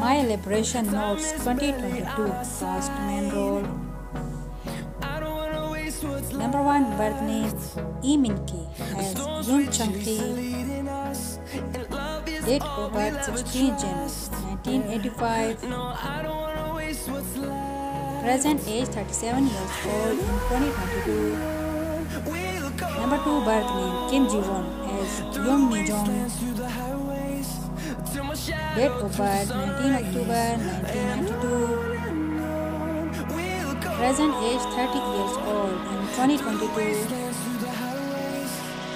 My Liberation Notes 2022 Cast Main Role. Number 1 birth name Lee Min Ki as Yoon Chung-ki. Date of birth 16 January 1985. Present age 37 years old in 2022. Number 2 birth name Kim Ji Won as Young Mi Jong. Date of birth 19 October 1992. Present age 30 years old in 2022.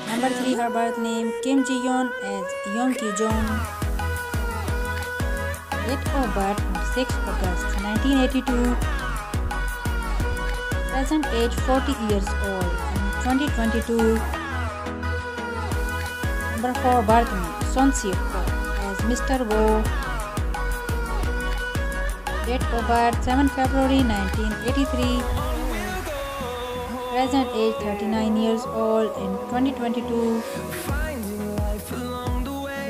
Number 3 her birth name Kim Ji-yeon as Young Ki-jong. Date of birth 6 August 1982. Present age 40 years old in 2022. Number 4 birth name Son Seok-koo as Mr. Woo. Date of birth 7 February 1983. Present age 39 years old in 2022.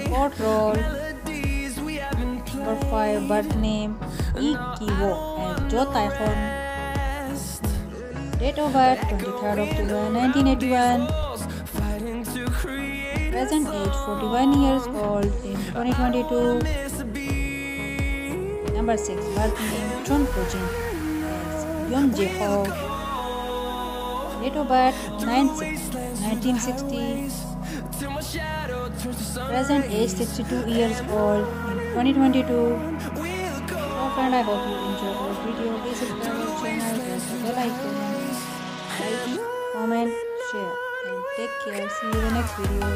Support role. Number 5 birth name Lee Ki Woo as Jo Tae-hon. Date of birth 23rd October 1981. Present age 41 years old in 2022. Number 6 birth name Chun Ho Jin as Young Ji-ho. Date of birth 9/6/1960. Present age 62 years old in 2022. So friend, I hope you enjoyed this video. Please subscribe to our channel, press the bell icon, like, comment, share, and take care. See you in the next video.